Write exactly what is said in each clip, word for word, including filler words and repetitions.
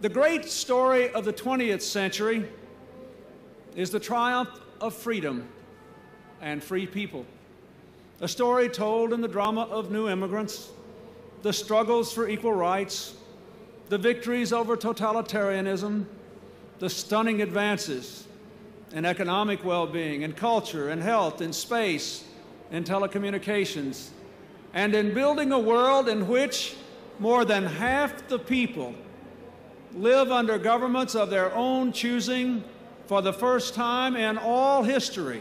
The great story of the twentieth century is the triumph of freedom and free people. A story told in the drama of new immigrants, the struggles for equal rights, the victories over totalitarianism, the stunning advances in economic well-being, in culture, in health, in space, in telecommunications, and in building a world in which more than half the people live under governments of their own choosing for the first time in all history.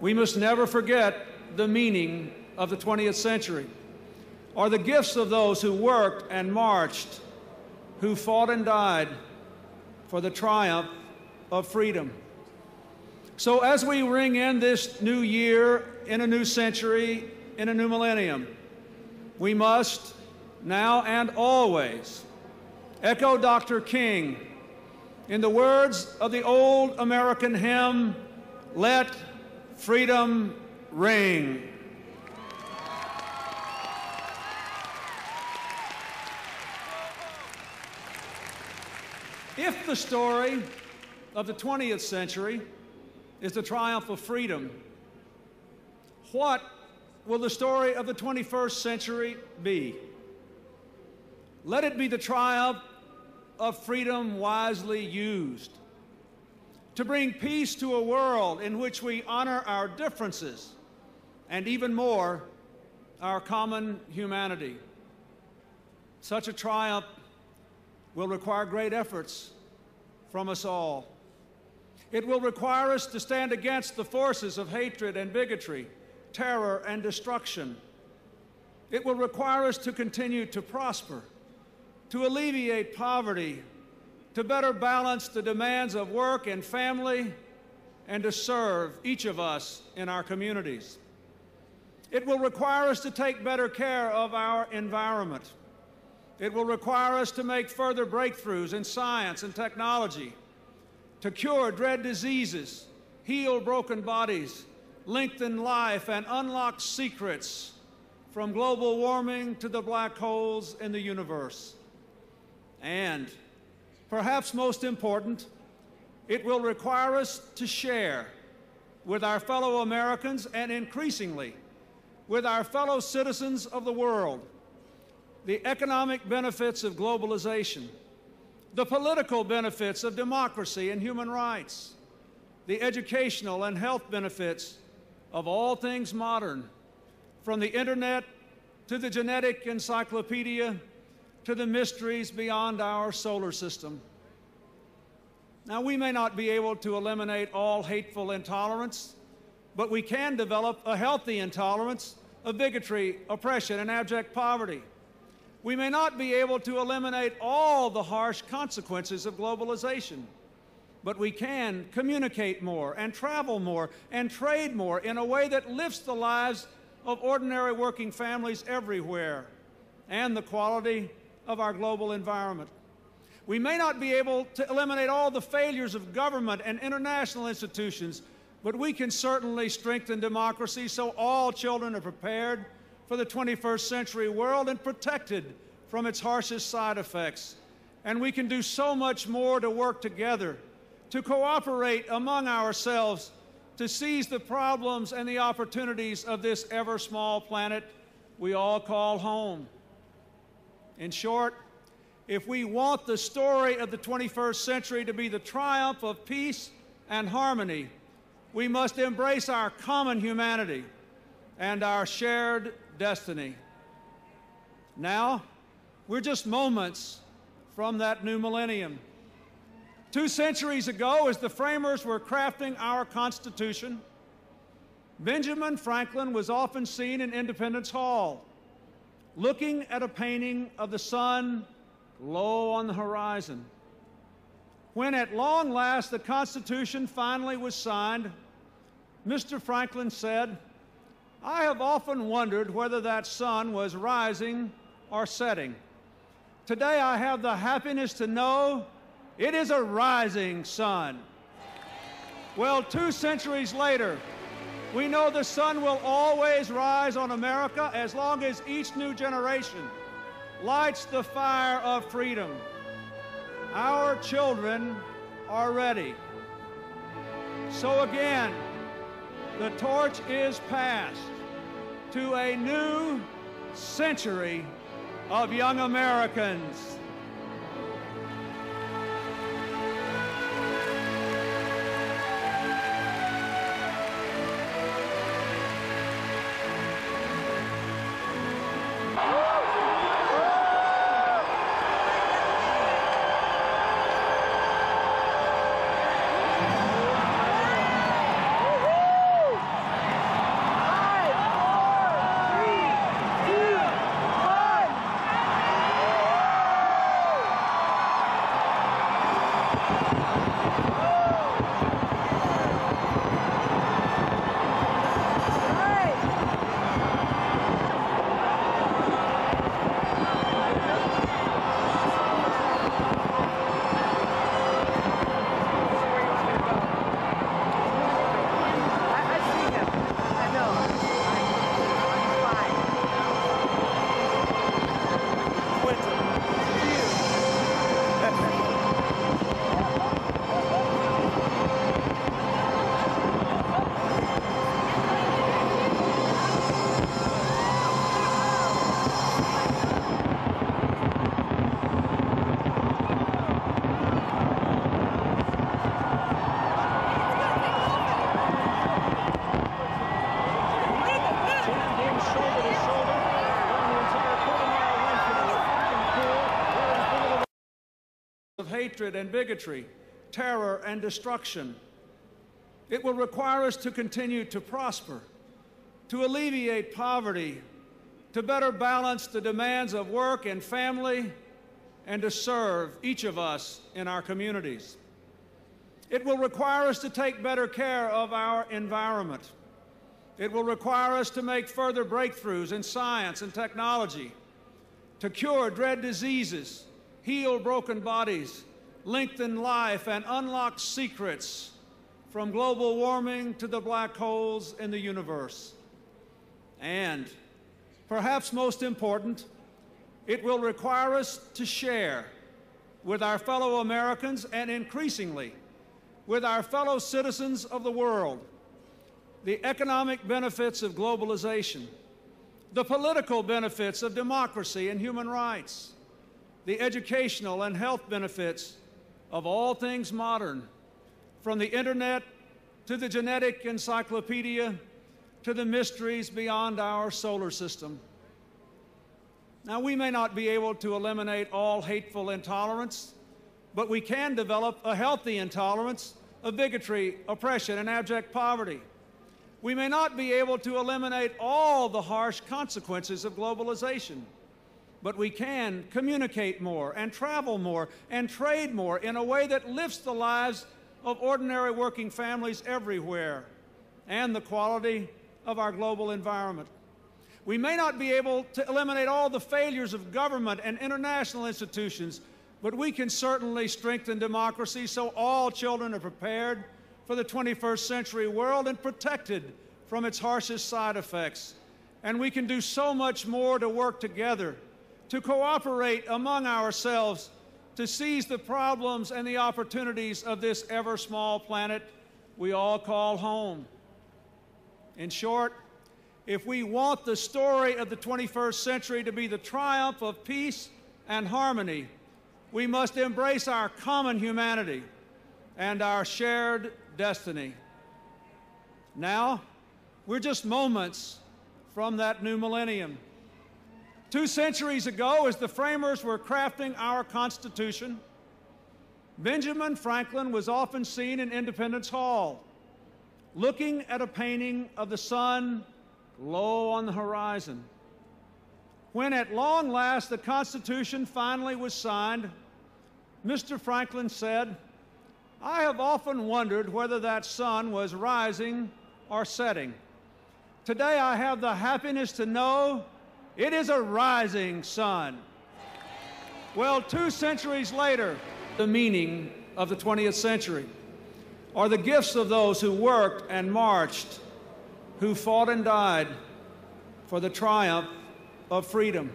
We must never forget the meaning of the twentieth century, or the gifts of those who worked and marched, who fought and died for the triumph of freedom. So as we ring in this new year, in a new century, in a new millennium, we must, now and always, echo Doctor King in the words of the old American hymn, "Let Freedom Ring." If the story of the twentieth century is the triumph of freedom, what will the story of the twenty-first century be? Let it be the triumph of freedom wisely used, to bring peace to a world in which we honor our differences and, even more, our common humanity. Such a triumph will require great efforts from us all. It will require us to stand against the forces of hatred and bigotry, terror and destruction. It will require us to continue to prosper, to alleviate poverty, to better balance the demands of work and family, and to serve each of us in our communities. It will require us to take better care of our environment. It will require us to make further breakthroughs in science and technology, to cure dread diseases, heal broken bodies, lengthen life, and unlock secrets from global warming to the black holes in the universe. And, perhaps most important, it will require us to share with our fellow Americans and, increasingly, with our fellow citizens of the world, the economic benefits of globalization, the political benefits of democracy and human rights, the educational and health benefits of all things modern, from the internet to the genetic encyclopedia to the mysteries beyond our solar system. Now, we may not be able to eliminate all hateful intolerance, but we can develop a healthy intolerance of bigotry, oppression, and abject poverty. We may not be able to eliminate all the harsh consequences of globalization, but we can communicate more and travel more and trade more in a way that lifts the lives of ordinary working families everywhere and the quality of our global environment. We may not be able to eliminate all the failures of government and international institutions, but we can certainly strengthen democracy so all children are prepared for the twenty-first century world and protected from its harshest side effects. And we can do so much more to work together, to cooperate among ourselves, to seize the problems and the opportunities of this ever small planet we all call home. In short, if we want the story of the twenty-first century to be the triumph of peace and harmony, we must embrace our common humanity and our shared destiny. Now, we're just moments from that new millennium. Two centuries ago, as the framers were crafting our Constitution, Benjamin Franklin was often seen in Independence Hall, looking at a painting of the sun low on the horizon. When at long last the Constitution finally was signed, Mister Franklin said, "I have often wondered whether that sun was rising or setting. Today I have the happiness to know it is a rising sun." Well, two centuries later, we know the sun will always rise on America as long as each new generation lights the fire of freedom. Our children are ready. So again, the torch is passed to a new century of young Americans. Hatred and bigotry, terror and destruction. It will require us to continue to prosper, to alleviate poverty, to better balance the demands of work and family, and to serve each of us in our communities. It will require us to take better care of our environment. It will require us to make further breakthroughs in science and technology, to cure dread diseases, heal broken bodies, lengthen life, and unlock secrets from global warming to the black holes in the universe. And, perhaps most important, it will require us to share with our fellow Americans and increasingly with our fellow citizens of the world the economic benefits of globalization, the political benefits of democracy and human rights, the educational and health benefits of all things modern, from the internet to the genetic encyclopedia to the mysteries beyond our solar system. Now, we may not be able to eliminate all hateful intolerance, but we can develop a healthy intolerance of bigotry, oppression, and abject poverty. We may not be able to eliminate all the harsh consequences of globalization, but we can communicate more and travel more and trade more in a way that lifts the lives of ordinary working families everywhere and the quality of our global environment. We may not be able to eliminate all the failures of government and international institutions, but we can certainly strengthen democracy so all children are prepared for the twenty-first century world and protected from its harshest side effects. And we can do so much more to work together, to cooperate among ourselves, to seize the problems and the opportunities of this ever-small planet we all call home. In short, if we want the story of the twenty-first century to be the triumph of peace and harmony, we must embrace our common humanity and our shared destiny. Now, we're just moments from that new millennium. Two centuries ago, as the framers were crafting our Constitution, Benjamin Franklin was often seen in Independence Hall, looking at a painting of the sun low on the horizon. When at long last the Constitution finally was signed, Mister Franklin said, "I have often wondered whether that sun was rising or setting. Today I have the happiness to know it is a rising sun." Well, two centuries later, the meaning of the twentieth century are the gifts of those who worked and marched, who fought and died for the triumph of freedom.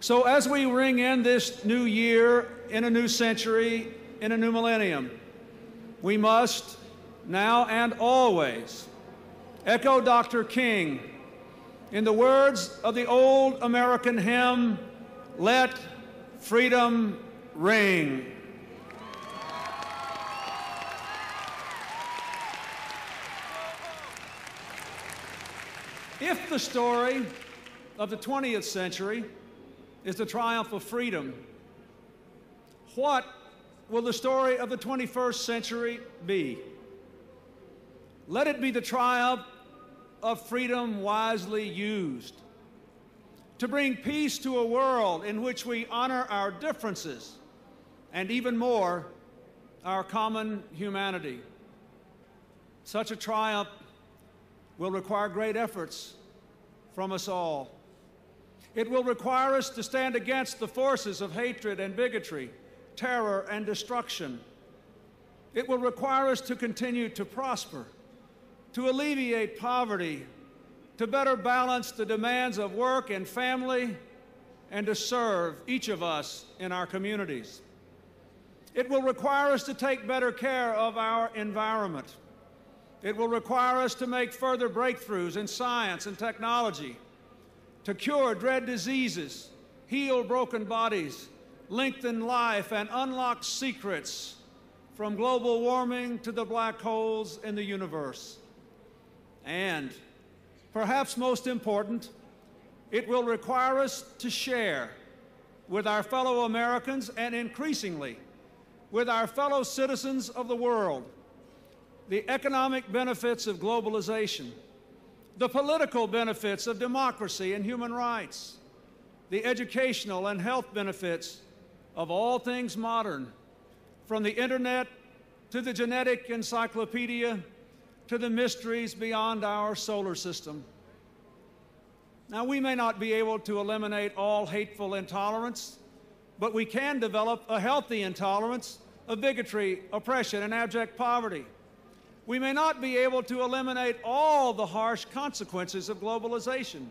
So as we ring in this new year, in a new century, in a new millennium, we must, now and always, echo Doctor King in the words of the old American hymn, "Let Freedom Ring." If the story of the twentieth century is the triumph of freedom, what will the story of the twenty-first century be? Let it be the triumph of freedom wisely used to bring peace to a world in which we honor our differences and, even more, our common humanity. Such a triumph will require great efforts from us all. It will require us to stand against the forces of hatred and bigotry, terror and destruction. It will require us to continue to prosper, to alleviate poverty, to better balance the demands of work and family, and to serve each of us in our communities. It will require us to take better care of our environment. It will require us to make further breakthroughs in science and technology, to cure dread diseases, heal broken bodies, lengthen life, and unlock secrets from global warming to the black holes in the universe. And, perhaps most important, it will require us to share with our fellow Americans and, increasingly, with our fellow citizens of the world, the economic benefits of globalization, the political benefits of democracy and human rights, the educational and health benefits of all things modern, from the internet to the genetic encyclopedia to the mysteries beyond our solar system. Now, we may not be able to eliminate all hateful intolerance, but we can develop a healthy intolerance of bigotry, oppression, and abject poverty. We may not be able to eliminate all the harsh consequences of globalization,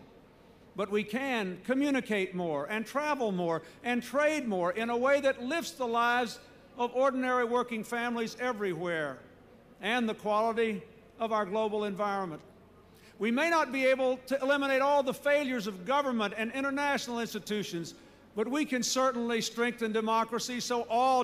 but we can communicate more and travel more and trade more in a way that lifts the lives of ordinary working families everywhere and the quality of our global environment. We may not be able to eliminate all the failures of government and international institutions, but we can certainly strengthen democracy so all